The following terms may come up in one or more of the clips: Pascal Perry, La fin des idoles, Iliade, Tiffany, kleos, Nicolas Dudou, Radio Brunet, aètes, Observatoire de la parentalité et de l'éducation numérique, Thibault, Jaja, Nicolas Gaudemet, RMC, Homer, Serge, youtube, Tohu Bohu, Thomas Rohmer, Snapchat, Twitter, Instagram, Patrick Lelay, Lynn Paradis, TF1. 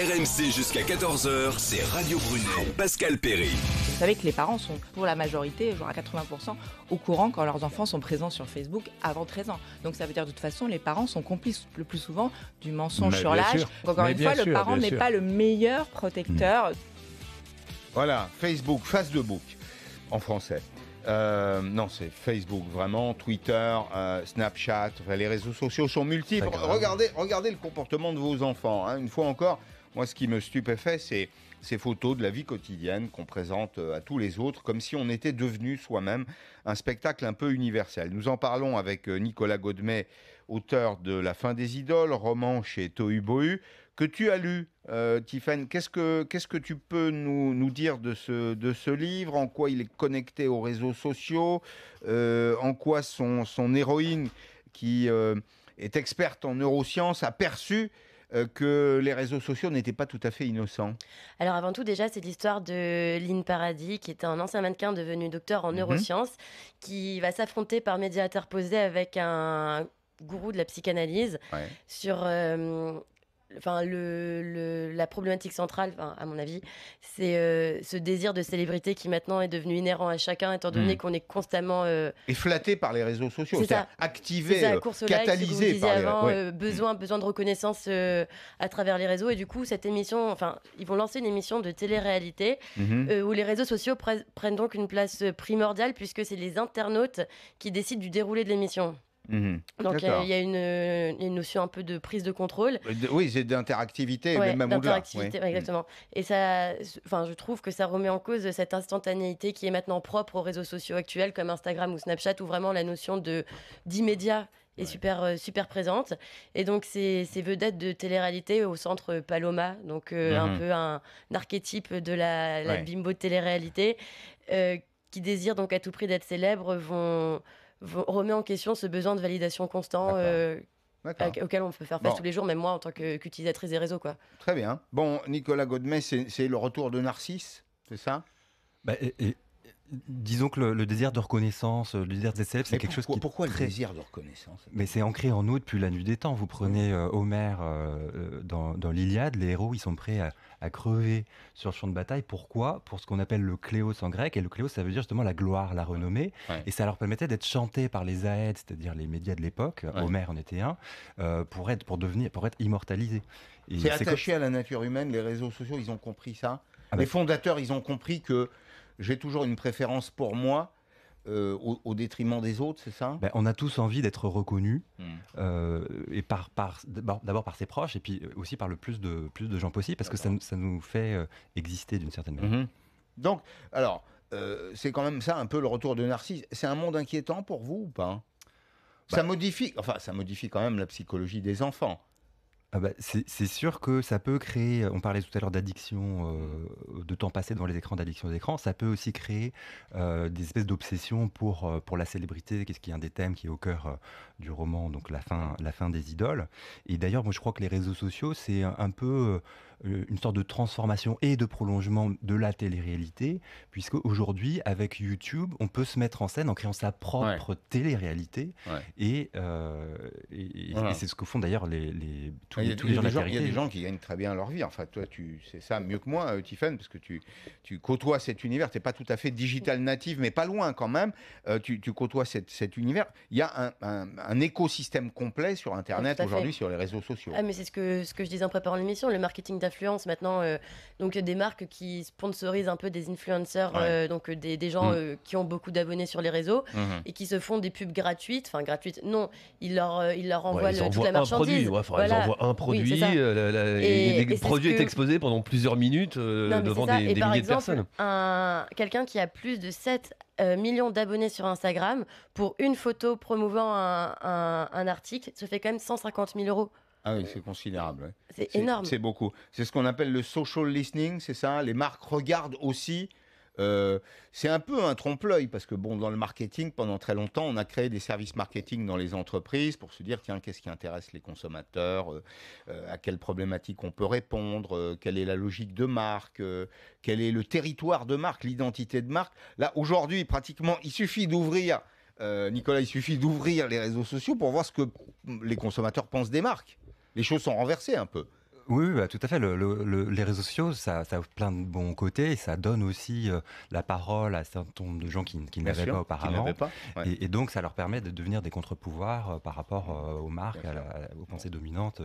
RMC jusqu'à 14h, c'est Radio Brunet, Pascal Perry. Vous savez que les parents sont pour la majorité, voire à 80%, au courant quand leurs enfants sont présents sur Facebook avant 13 ans. Donc ça veut dire de toute façon, les parents sont complices le plus souvent du mensonge sur l'âge. Encore une fois, le parent n'est pas le meilleur protecteur. Voilà, Facebook, Facebook, en français. Non, c'est Facebook vraiment, Twitter, Snapchat, les réseaux sociaux sont multiples. Regardez le comportement de vos enfants. Hein. Une fois encore, moi ce qui me stupéfait, c'est ces photos de la vie quotidienne qu'on présente à tous les autres, comme si on était devenu soi-même un spectacle un peu universel. Nous en parlons avec Nicolas Gaudemet, auteur de La fin des idoles, roman chez Tohu Bohu, que tu as lu, Tiffany. Qu'est-ce que tu peux nous dire de ce livre? En quoi il est connecté aux réseaux sociaux? En quoi son héroïne, qui est experte en neurosciences, a perçu que les réseaux sociaux n'étaient pas tout à fait innocents? Alors avant tout, déjà, c'est l'histoire de Lynn Paradis, qui est un ancien mannequin devenu docteur en neurosciences, qui va s'affronter par médias interposés avec un gourou de la psychanalyse sur... la problématique centrale, à mon avis, c'est ce désir de célébrité qui maintenant est devenu inhérent à chacun, étant donné qu'on est constamment... Et flatté par les réseaux sociaux, c'est-à-dire activé, catalysé par les... besoin de reconnaissance à travers les réseaux. Et du coup, cette émission, ils vont lancer une émission de télé-réalité où les réseaux sociaux prennent donc une place primordiale, puisque c'est les internautes qui décident du déroulé de l'émission. Donc il y a une notion un peu de prise de contrôle. Oui, c'est d'interactivité, même au-delà. Exactement. Et ça, je trouve que ça remet en cause cette instantanéité qui est maintenant propre aux réseaux sociaux actuels comme Instagram ou Snapchat, où vraiment la notion d'immédiat est super présente. Et donc ces vedettes de télé-réalité au centre Paloma, donc un peu un archétype de la bimbo de télé-réalité, qui désire donc à tout prix d'être célèbre, remet en question ce besoin de validation constant auquel on peut faire face tous les jours, même moi en tant qu'utilisatrice des réseaux. Très bien. Bon, Nicolas Gaudemet, c'est le retour de Narcisse, c'est ça? Disons que le désir de reconnaissance, le désir des célèbres, c'est quelque chose qui... Pourquoi le désir de reconnaissance? Mais c'est ancré en nous depuis la nuit des temps. Vous prenez Homer dans l'Iliade, les héros, ils sont prêts à crever sur le champ de bataille. Pourquoi? Pour ce qu'on appelle le kleos en grec. Et le kleos, ça veut dire justement la gloire, la renommée. Ouais. Et ça leur permettait d'être chantés par les aètes, c'est-à-dire les médias de l'époque. Ouais. Homer en était un, pour être immortalisé. C'est attaché à la nature humaine. Les réseaux sociaux, ils ont compris ça. Les fondateurs, ils ont compris que j'ai toujours une préférence pour moi au détriment des autres, c'est ça? On a tous envie d'être reconnus, et d'abord par ses proches, et puis aussi par le plus de gens possible, parce que ça nous fait exister d'une certaine manière. Donc, alors, c'est quand même ça un peu le retour de Narcisse. C'est un monde inquiétant pour vous ou pas? Ça modifie quand même la psychologie des enfants. C'est sûr que ça peut créer, on parlait tout à l'heure d'addiction, de temps passé devant les écrans, d'addiction aux écrans, ça peut aussi créer des espèces d'obsessions pour la célébrité, qui est un des thèmes qui est au cœur du roman, donc la fin des idoles. Et d'ailleurs, moi je crois que les réseaux sociaux, c'est un peu une sorte de transformation et de prolongement de la télé-réalité, puisque aujourd'hui, avec YouTube, on peut se mettre en scène en créant sa propre télé-réalité. Ouais. Et c'est ce que font d'ailleurs il y a des gens qui gagnent très bien leur vie. Enfin, toi, tu sais ça mieux que moi, Tiffany, parce que tu côtoies cet univers. Tu n'es pas tout à fait digital native, mais pas loin quand même. Tu côtoies cet univers. Il y a un écosystème complet sur Internet aujourd'hui, sur les réseaux sociaux. Ah, mais c'est ce que je disais en préparant l'émission, le marketing d'influence maintenant. Donc, des marques qui sponsorisent un peu des influenceurs, donc des gens qui ont beaucoup d'abonnés sur les réseaux et qui se font des pubs gratuites. Enfin, gratuites, non. Ils leur envoient toute la marchandise. Un produit, le produit est exposé pendant plusieurs minutes devant des milliers de personnes. Quelqu'un qui a plus de 7 millions d'abonnés sur Instagram, pour une photo promouvant un article, se fait quand même 150 000 €. Ah oui, c'est considérable. Ouais. C'est énorme. C'est beaucoup. C'est ce qu'on appelle le social listening, c'est ça? Les marques regardent aussi. C'est un peu un trompe-l'œil, parce que dans le marketing, pendant très longtemps, on a créé des services marketing dans les entreprises pour se dire, tiens, qu'est-ce qui intéresse les consommateurs, à quelles problématiques on peut répondre, quelle est la logique de marque, quel est le territoire de marque, l'identité de marque. Là, aujourd'hui, pratiquement, il suffit d'ouvrir, Nicolas, les réseaux sociaux pour voir ce que les consommateurs pensent des marques. Les choses sont renversées un peu. Oui, bah, tout à fait. Les réseaux sociaux, ça a plein de bons côtés et ça donne aussi la parole à un certain nombre de gens qui n'avaient pas auparavant. Pas, ouais. Et donc, ça leur permet de devenir des contre-pouvoirs par rapport aux marques, aux pensées dominantes,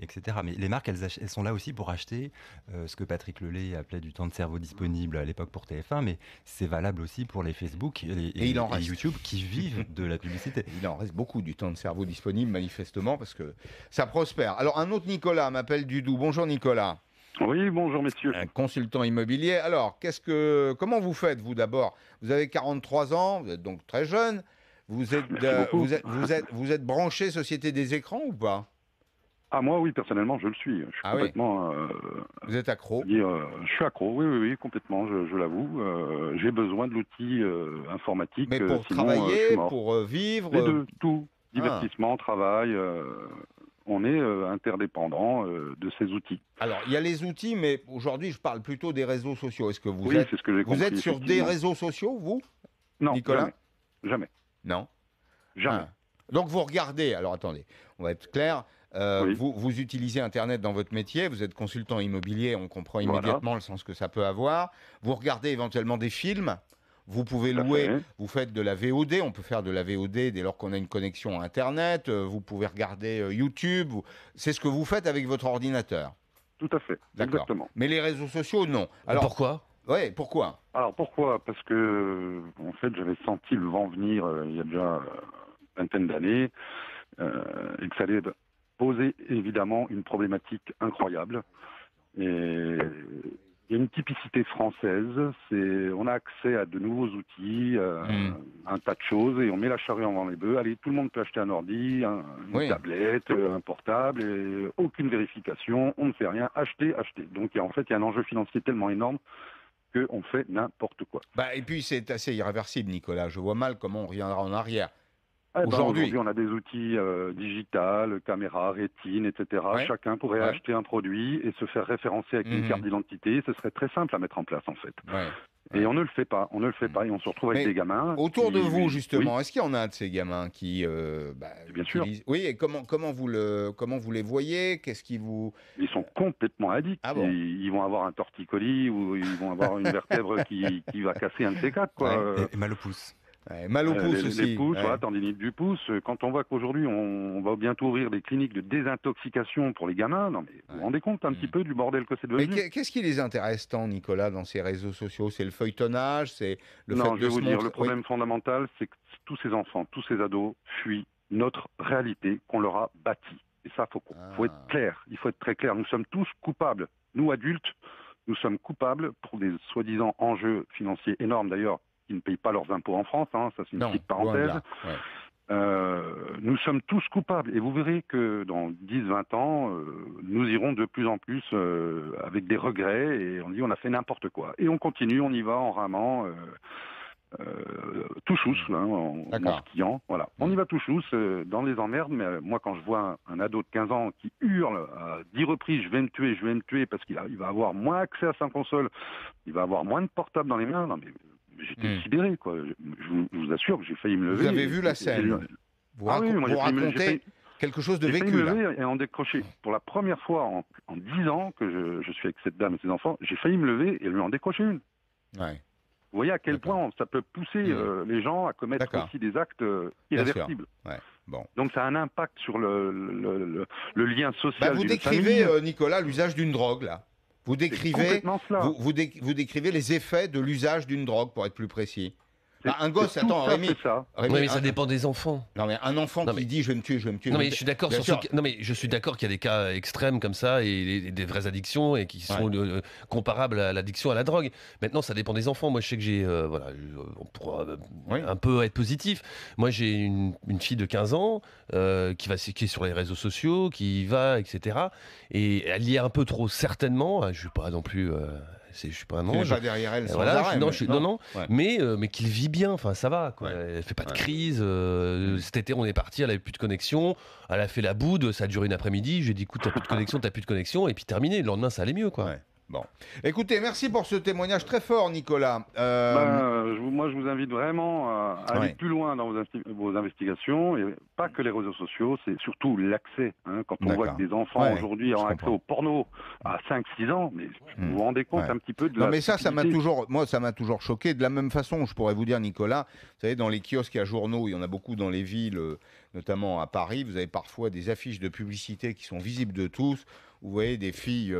etc. Mais les marques, elles sont là aussi pour acheter ce que Patrick Lelay appelait du temps de cerveau disponible à l'époque pour TF1, mais c'est valable aussi pour les Facebook et YouTube qui vivent de la publicité. Il en reste beaucoup du temps de cerveau disponible, manifestement, parce que ça prospère. Alors, un autre Nicolas m'appelle Dudou. Bonjour Nicolas. Oui, bonjour messieurs. Un consultant immobilier. Alors, comment vous faites, vous, d'abord? Vous avez 43 ans, vous êtes donc très jeune. Vous êtes branché Société des écrans ou pas? Ah, moi, oui, personnellement, je le suis. Je suis complètement... Oui. Vous êtes accro? Je suis accro, oui, complètement, je l'avoue. J'ai besoin de l'outil informatique. Mais pour sinon, travailler, pour vivre... Les deux, tout. Divertissement, travail... on est interdépendant de ces outils. Alors, il y a les outils, mais aujourd'hui, je parle plutôt des réseaux sociaux. Est-ce que vous êtes, c'est ce que j'ai compris, vous êtes sur des réseaux sociaux, vous? Non, Nicolas? Jamais. Non? Jamais. Ah. Donc, vous regardez... Alors, attendez, on va être clair. Vous utilisez Internet dans votre métier, vous êtes consultant immobilier, on comprend immédiatement le sens que ça peut avoir. Vous regardez éventuellement des films, vous pouvez louer, vous faites de la VOD, on peut faire de la VOD dès lors qu'on a une connexion à Internet, vous pouvez regarder YouTube, c'est ce que vous faites avec votre ordinateur. Tout à fait, exactement. Mais les réseaux sociaux, non. Alors, pourquoi ? Oui, pourquoi ? Alors pourquoi ? Parce que, en fait, j'avais senti le vent venir il y a déjà une vingtaine d'années, et que ça allait poser évidemment une problématique incroyable. Et... il y a une typicité française, c'est on a accès à de nouveaux outils, un tas de choses, et on met la charrue avant les bœufs. Allez, tout le monde peut acheter un ordi, une tablette, un portable, et aucune vérification, on ne fait rien, acheter. Donc il y a un enjeu financier tellement énorme qu'on fait n'importe quoi. Bah, et puis c'est assez irréversible, Nicolas, je vois mal comment on reviendra en arrière. Aujourd'hui, on a des outils digitales, caméras, rétines, etc. Ouais. Chacun pourrait acheter un produit et se faire référencer avec une carte d'identité. Ce serait très simple à mettre en place, en fait. Ouais. Et on ne le fait pas, et on se retrouve avec des gamins. Autour de vous, justement, est-ce qu'il y en a de ces gamins qui... Bien sûr. Oui, et comment vous les voyez? Qu'est-ce qui vous... Ils sont complètement addicts. Ah bon? Ils vont avoir un torticolis ou ils vont avoir une vertèbre qui va casser un de ces quatre, quoi. Ouais. Et mal au pouce. Ouais, mal au pouce aussi. Les pouces, tendinite du pouce. Quand on voit qu'aujourd'hui, on va bientôt ouvrir des cliniques de désintoxication pour les gamins, non, mais vous vous rendez compte un petit peu du bordel que c'est devenu. Mais qu'est-ce qui les intéresse tant, Nicolas, dans ces réseaux sociaux? C'est le feuilletonnage, c'est le fait de... Non, je vais vous dire, le problème fondamental, c'est que tous ces enfants, tous ces ados fuient notre réalité qu'on leur a bâtie. Et ça, faut être clair. Il faut être très clair. Nous sommes tous coupables. Nous, adultes, nous sommes coupables pour des soi-disant enjeux financiers énormes, d'ailleurs, qui ne payent pas leurs impôts en France, ça c'est une petite parenthèse. Nous sommes tous coupables, et vous verrez que dans 10-20 ans, nous irons de plus en plus avec des regrets, et on dit on a fait n'importe quoi. Et on continue, on y va en ramant, tout chousse, en skiant, voilà. On y va tout chousse, dans les emmerdes, mais moi quand je vois un ado de 15 ans qui hurle à 10 reprises, je vais me tuer, parce qu'il va avoir moins accès à sa console, il va avoir moins de portable dans les mains, non mais... J'étais sidéré, quoi. Je vous assure que j'ai failli me lever. Vous avez vu la scène? Vous racontez quelque chose de vécu. J'ai failli me lever et en décrocher. Pour la première fois en 10 ans que je suis avec cette dame et ses enfants, j'ai failli me lever et lui en décrocher une. Ouais. Vous voyez à quel point ça peut pousser les gens à commettre aussi des actes irréversibles. Ouais. Bon. Donc ça a un impact sur le lien social. Bah, vous décrivez, Nicolas, l'usage d'une drogue, là. Vous décrivez les effets de l'usage d'une drogue, pour être plus précis. Un gosse, Rémi, mais ça dépend des enfants. Non mais un enfant qui dit je vais me tuer. Non mais je suis d'accord qu'il y a des cas extrêmes comme ça et des vraies addictions et qui sont comparables à l'addiction à la drogue. Maintenant ça dépend des enfants. Moi je sais que j'ai on pourra un peu être positif. Moi j'ai une fille de 15 ans qui est sur les réseaux sociaux, etc. Et elle y est un peu trop certainement. Je suis pas non plus. Je suis pas un ange. Pas derrière elle. Voilà, non. Mais qu'il vit bien. Enfin, ça va. Quoi. Ouais. Elle fait pas de crise. Cet été, on est parti. Elle avait plus de connexion. Elle a fait la boude. Ça a duré une après-midi. J'ai dit, écoute, t'as plus de connexion. Et puis terminé. Le lendemain, ça allait mieux, quoi. Ouais. Bon. Écoutez, merci pour ce témoignage très fort, Nicolas. Moi, je vous invite vraiment à aller plus loin dans vos investigations. Et pas que les réseaux sociaux, c'est surtout l'accès. Hein, quand on voit que des enfants aujourd'hui ont accès au porno à 5-6 ans, mais vous vous rendez compte un petit peu de la... Non, mais ça, ça m'a toujours choqué. De la même façon, je pourrais vous dire, Nicolas, vous savez, dans les kiosques à journaux, il y en a beaucoup dans les villes, notamment à Paris, vous avez parfois des affiches de publicité qui sont visibles de tous. Vous voyez des filles...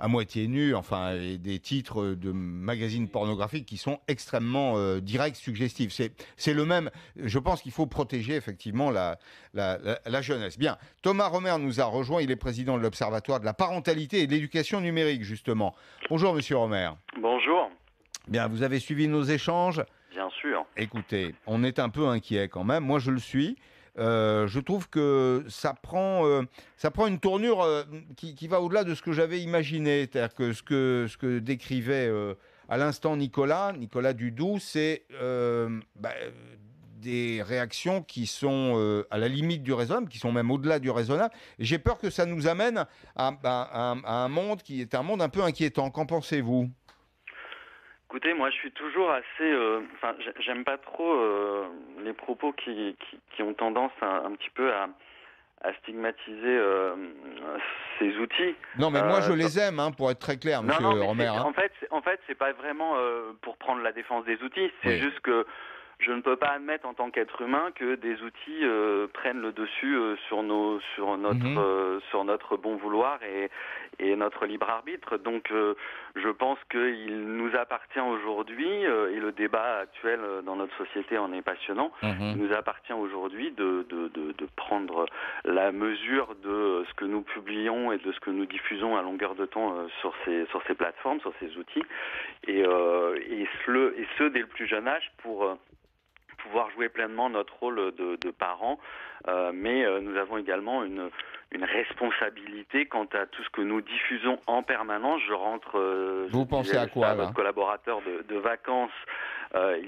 à moitié nus, enfin, et des titres de magazines pornographiques qui sont extrêmement directs, suggestifs. C'est le même. Je pense qu'il faut protéger effectivement la jeunesse. Bien. Thomas Rohmer nous a rejoint. Il est président de l'Observatoire de la parentalité et de l'éducation numérique, justement. Bonjour, monsieur Rohmer. Bonjour. Bien, vous avez suivi nos échanges ? Bien sûr. Écoutez, on est un peu inquiet quand même. Moi, je le suis. Je trouve que ça prend une tournure qui va au-delà de ce que j'avais imaginé. C'est-à-dire que ce que décrivait à l'instant Nicolas Dudou, c'est des réactions qui sont à la limite du raisonnable, qui sont même au-delà du raisonnable. J'ai peur que ça nous amène à un monde qui est un monde un peu inquiétant. Qu'en pensez-vous ? Écoutez, moi je suis toujours assez... j'aime pas trop les propos qui ont tendance un petit peu à stigmatiser ces outils. Non mais moi je les aime, hein, pour être très clair, monsieur Rohmer. Hein. En fait, c'est pas vraiment pour prendre la défense des outils, c'est juste que je ne peux pas admettre en tant qu'être humain que des outils prennent le dessus sur notre bon vouloir et notre libre arbitre. Donc je pense qu'il nous appartient aujourd'hui, et le débat actuel dans notre société en est passionnant, il nous appartient aujourd'hui de prendre la mesure de ce que nous publions et de ce que nous diffusons à longueur de temps sur ces plateformes, sur ces outils, et ce dès le plus jeune âge pour... pouvoir jouer pleinement notre rôle de parents, mais nous avons également une responsabilité quant à tout ce que nous diffusons en permanence. Je rentre, vous pensez à quoi, là, collaborateur de vacances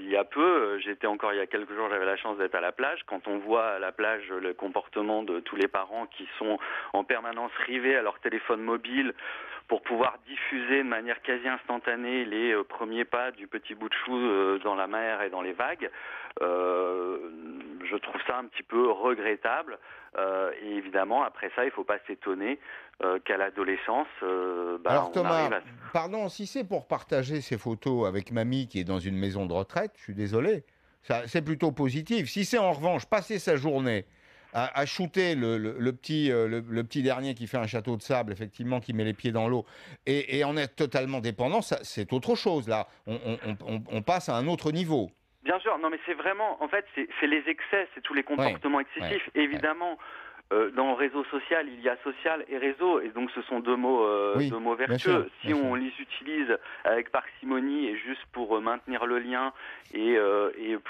il y a peu. J'étais encore il y a quelques jours, j'avais la chance d'être à la plage. Quand on voit à la plage le comportement de tous les parents qui sont en permanence rivés à leur téléphone mobile pour pouvoir diffuser de manière quasi instantanée les premiers pas du petit bout de chou dans la mer et dans les vagues, je trouve ça un petit peu regrettable. Et évidemment, après ça, il ne faut pas s'étonner qu'à l'adolescence, alors Thomas, pardon, si c'est pour partager ces photos avec mamie qui est dans une maison de retraite, je suis désolé, c'est plutôt positif. Si c'est en revanche passer sa journée à shooter le petit dernier qui fait un château de sable, effectivement, qui met les pieds dans l'eau, et en être totalement dépendant, c'est autre chose. Là, on passe à un autre niveau. Bien sûr, non mais c'est vraiment, en fait, c'est les excès, c'est tous les comportements excessifs. Évidemment, dans réseau social, il y a social et réseau, et donc ce sont deux mots vertueux. Sûr, si on les utilise avec parcimonie et juste pour maintenir le lien et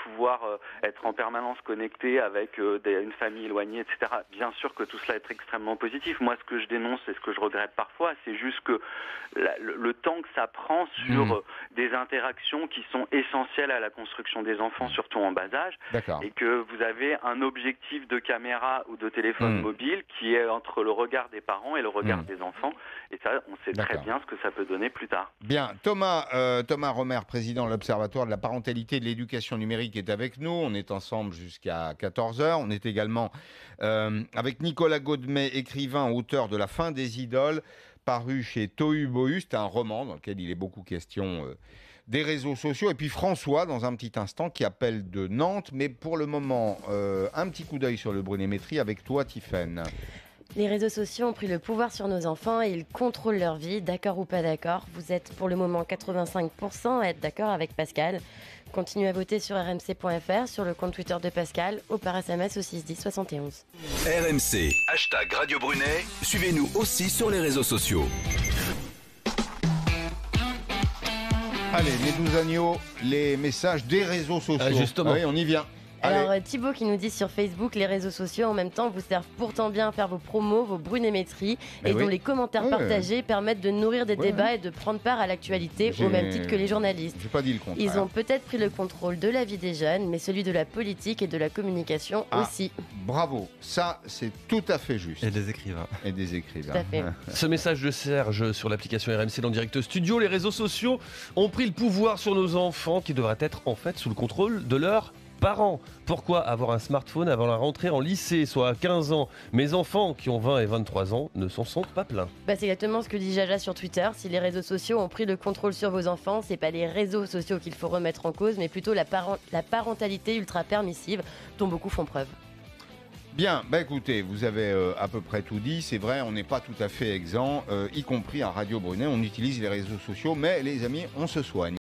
pouvoir être en permanence connecté avec une famille éloignée, etc., bien sûr que tout cela est extrêmement positif. Moi, ce que je dénonce et ce que je regrette parfois, c'est juste que le temps que ça prend sur des interactions qui sont essentielles à la construction des enfants, surtout en bas âge, et que vous avez un objectif de caméra ou de téléphone mobile qui est entre le regard des parents et le regard des enfants. Et ça, on sait très bien ce que ça peut donner plus tard. Bien. Thomas Rohmer, président de l'Observatoire de la parentalité et de l'éducation numérique, est avec nous. On est ensemble jusqu'à 14h. On est également avec Nicolas Gaudemet, écrivain, auteur de La fin des idoles, paru chez Tohu Bohu. C'est un roman dans lequel il est beaucoup question des réseaux sociaux. Et puis François, dans un petit instant, qui appelle de Nantes. Mais pour le moment, un petit coup d'œil sur le brunémétrie avec toi, Tiffany. Les réseaux sociaux ont pris le pouvoir sur nos enfants et ils contrôlent leur vie, d'accord ou pas d'accord. Vous êtes pour le moment 85% à être d'accord avec Pascal. Continuez à voter sur rmc.fr, sur le compte Twitter de Pascal ou par SMS au 610 71. RMC, hashtag Radio Brunet. Suivez-nous aussi sur les réseaux sociaux. Allez, les 12 agneaux, les messages des réseaux sociaux. Justement. Oui, on y vient. Alors Thibault qui nous dit sur Facebook, les réseaux sociaux en même temps vous servent pourtant bien à faire vos promos, vos brunémétries, et dont les commentaires partagés permettent de nourrir des débats et de prendre part à l'actualité au même titre que les journalistes. J'ai pas dit le contraire. Ils ont peut-être pris le contrôle de la vie des jeunes, mais celui de la politique et de la communication aussi. Bravo, ça c'est tout à fait juste. Et des écrivains. Et des écrivains. Tout à fait. Ce message de Serge sur l'application RMC dans Direct Studio, les réseaux sociaux ont pris le pouvoir sur nos enfants qui devraient être en fait sous le contrôle de leurs parents. Pourquoi avoir un smartphone avant la rentrée en lycée, soit à 15 ans? Mes enfants qui ont 20 et 23 ans ne s'en sont pas plaints. Bah, c'est exactement ce que dit Jaja sur Twitter. Si les réseaux sociaux ont pris le contrôle sur vos enfants, c'est pas les réseaux sociaux qu'il faut remettre en cause, mais plutôt la parentalité ultra permissive dont beaucoup font preuve. Bien, bah écoutez, vous avez à peu près tout dit, c'est vrai, on n'est pas tout à fait exempt, y compris à Radio Brunet, on utilise les réseaux sociaux, mais les amis, on se soigne.